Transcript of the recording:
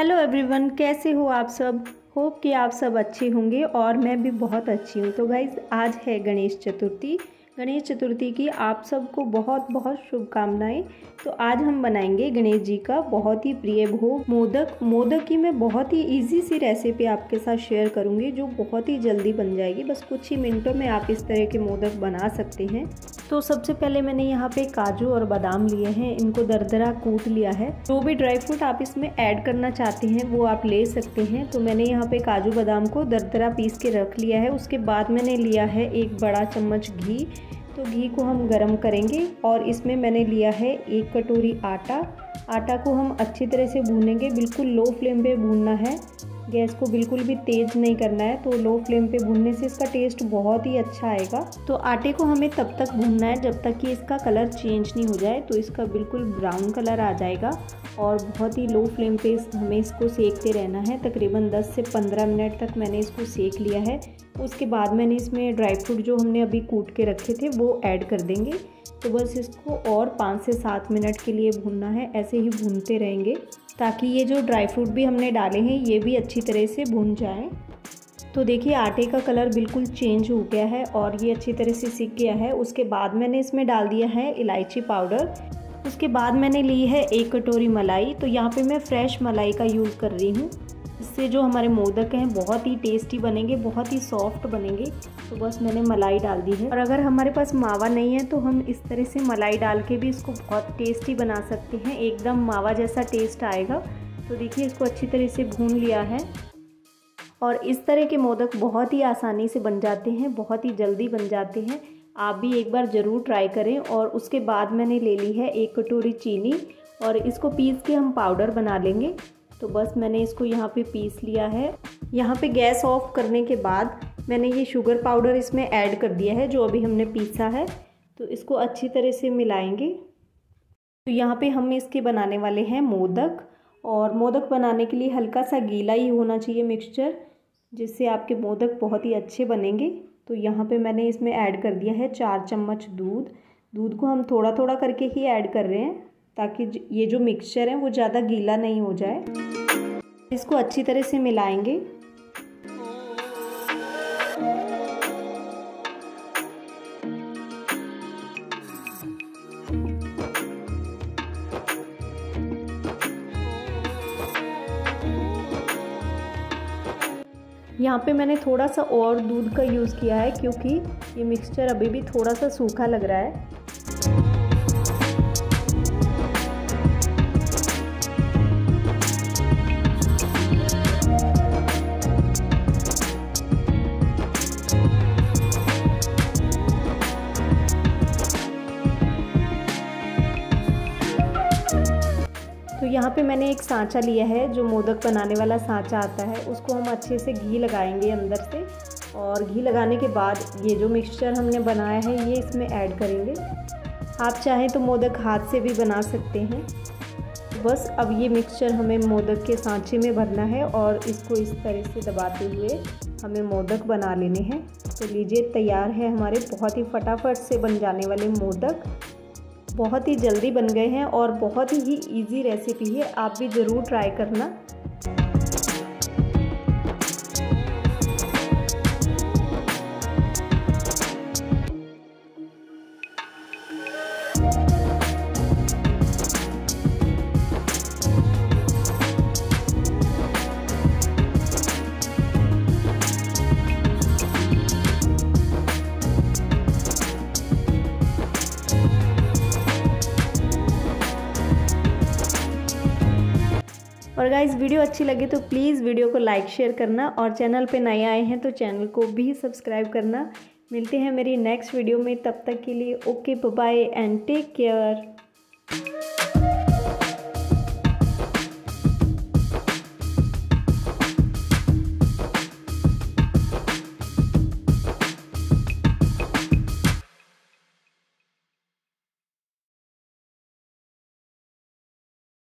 Hello everyone, कैसे हो आप सब। होप कि आप सब अच्छे होंगे और मैं भी बहुत अच्छी हूँ। तो गाइज़, आज है गणेश चतुर्थी। गणेश चतुर्थी की आप सबको बहुत बहुत शुभकामनाएं। तो आज हम बनाएंगे गणेश जी का बहुत ही प्रिय भोग मोदक। मोदक की मैं बहुत ही इजी सी रेसिपी आपके साथ शेयर करूंगी जो बहुत ही जल्दी बन जाएगी। बस कुछ ही मिनटों में आप इस तरह के मोदक बना सकते हैं। तो सबसे पहले मैंने यहाँ पे काजू और बादाम लिए हैं, इनको दरदरा कूट लिया है। जो भी ड्राई फ्रूट आप इसमें ऐड करना चाहते हैं वो आप ले सकते हैं। तो मैंने यहाँ पे काजू बादाम को दरदरा पीस के रख लिया है। उसके बाद मैंने लिया है एक बड़ा चम्मच घी। तो घी को हम गरम करेंगे और इसमें मैंने लिया है एक कटोरी आटा। आटा को हम अच्छी तरह से भूनेंगे, बिल्कुल लो फ्लेम पे भूनना है। गैस को बिल्कुल भी तेज़ नहीं करना है। तो लो फ्लेम पे भूनने से इसका टेस्ट बहुत ही अच्छा आएगा। तो आटे को हमें तब तक भूनना है जब तक कि इसका कलर चेंज नहीं हो जाए। तो इसका बिल्कुल ब्राउन कलर आ जाएगा और बहुत ही लो फ्लेम पे हमें इसको सेकते रहना है। तकरीबन 10 से 15 मिनट तक मैंने इसको सेक लिया है। उसके बाद मैंने इसमें ड्राई फ्रूट जो हमने अभी कूट के रखे थे वो ऐड कर देंगे। तो बस इसको और 5 से 7 मिनट के लिए भूनना है। ऐसे ही भूनते रहेंगे ताकि ये जो ड्राई फ्रूट भी हमने डाले हैं ये भी अच्छी तरह से भून जाए। तो देखिए आटे का कलर बिल्कुल चेंज हो गया है और ये अच्छी तरह से सिक गया है। उसके बाद मैंने इसमें डाल दिया है इलायची पाउडर। उसके बाद मैंने ली है एक कटोरी मलाई। तो यहाँ पे मैं फ्रेश मलाई का यूज़ कर रही हूँ। इससे जो हमारे मोदक हैं बहुत ही टेस्टी बनेंगे, बहुत ही सॉफ्ट बनेंगे। तो बस मैंने मलाई डाल दी है। और अगर हमारे पास मावा नहीं है तो हम इस तरह से मलाई डाल के भी इसको बहुत टेस्टी बना सकते हैं। एकदम मावा जैसा टेस्ट आएगा। तो देखिए इसको अच्छी तरह से भून लिया है। और इस तरह के मोदक बहुत ही आसानी से बन जाते हैं, बहुत ही जल्दी बन जाते हैं। आप भी एक बार ज़रूर ट्राई करें। और उसके बाद मैंने ले ली है एक कटोरी चीनी और इसको पीस के हम पाउडर बना लेंगे। तो बस मैंने इसको यहाँ पे पीस लिया है। यहाँ पे गैस ऑफ करने के बाद मैंने ये शुगर पाउडर इसमें ऐड कर दिया है जो अभी हमने पीसा है। तो इसको अच्छी तरह से मिलाएंगे। तो यहाँ पे हम इसके बनाने वाले हैं मोदक। और मोदक बनाने के लिए हल्का सा गीला ही होना चाहिए मिक्सचर, जिससे आपके मोदक बहुत ही अच्छे बनेंगे। तो यहाँ पे मैंने इसमें ऐड कर दिया है 4 चम्मच दूध। दूध को हम थोड़ा थोड़ा करके ही ऐड कर रहे हैं ताकि ये जो मिक्सचर है वो ज़्यादा गीला नहीं हो जाए। इसको अच्छी तरह से मिलाएंगे। यहाँ पे मैंने थोड़ा सा और दूध का यूज़ किया है क्योंकि ये मिक्सचर अभी भी थोड़ा सा सूखा लग रहा है। तो यहाँ पे मैंने एक सांचा लिया है, जो मोदक बनाने वाला सांचा आता है। उसको हम अच्छे से घी लगाएंगे अंदर से। और घी लगाने के बाद ये जो मिक्सचर हमने बनाया है ये इसमें ऐड करेंगे। आप चाहें तो मोदक हाथ से भी बना सकते हैं। बस अब ये मिक्सचर हमें मोदक के सांचे में भरना है और इसको इस तरह से दबाते हुए हमें मोदक बना लेने हैं। तो लीजिए तैयार है हमारे बहुत ही फटाफट से बन जाने वाले मोदक। बहुत ही जल्दी बन गए हैं और बहुत ही इजी रेसिपी है। आप भी ज़रूर ट्राई करना। और गाइस, वीडियो अच्छी लगे तो प्लीज़ वीडियो को लाइक शेयर करना। और चैनल पे नए आए हैं तो चैनल को भी सब्सक्राइब करना। मिलते हैं मेरी नेक्स्ट वीडियो में, तब तक के लिए okay, bye and take care.